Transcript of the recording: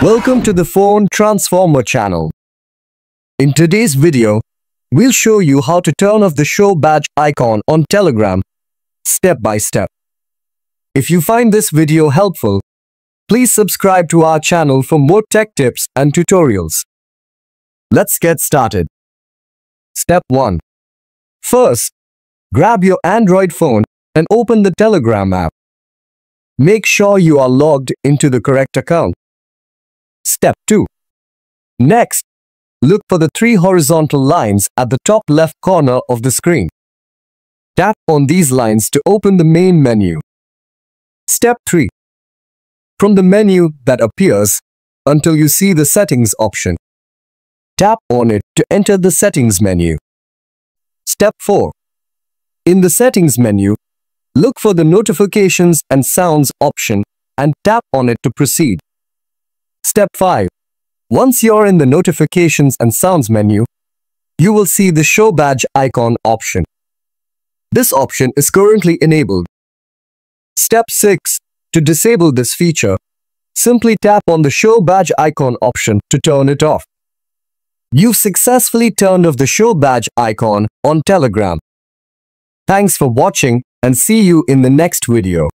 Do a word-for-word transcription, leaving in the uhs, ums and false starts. Welcome to the Phone Transformer channel. In today's video, we'll show you how to turn off the show badge icon on Telegram, step by step. If you find this video helpful, please subscribe to our channel for more tech tips and tutorials. Let's get started. Step one. First, grab your Android phone and open the Telegram app. Make sure you are logged into the correct account. Step two. Next, look for the three horizontal lines at the top left corner of the screen. Tap on these lines to open the main menu. Step three. From the menu that appears until you see the settings option, tap on it to enter the settings menu. Step four. In the settings menu, look for the notifications and sounds option and tap on it to proceed. Step five. Once you're in the notifications and sounds menu, you will see the show badge icon option. This option is currently enabled. Step six. To disable this feature, simply tap on the show badge icon option to turn it off. You've successfully turned off the show badge icon on Telegram. Thanks for watching and see you in the next video.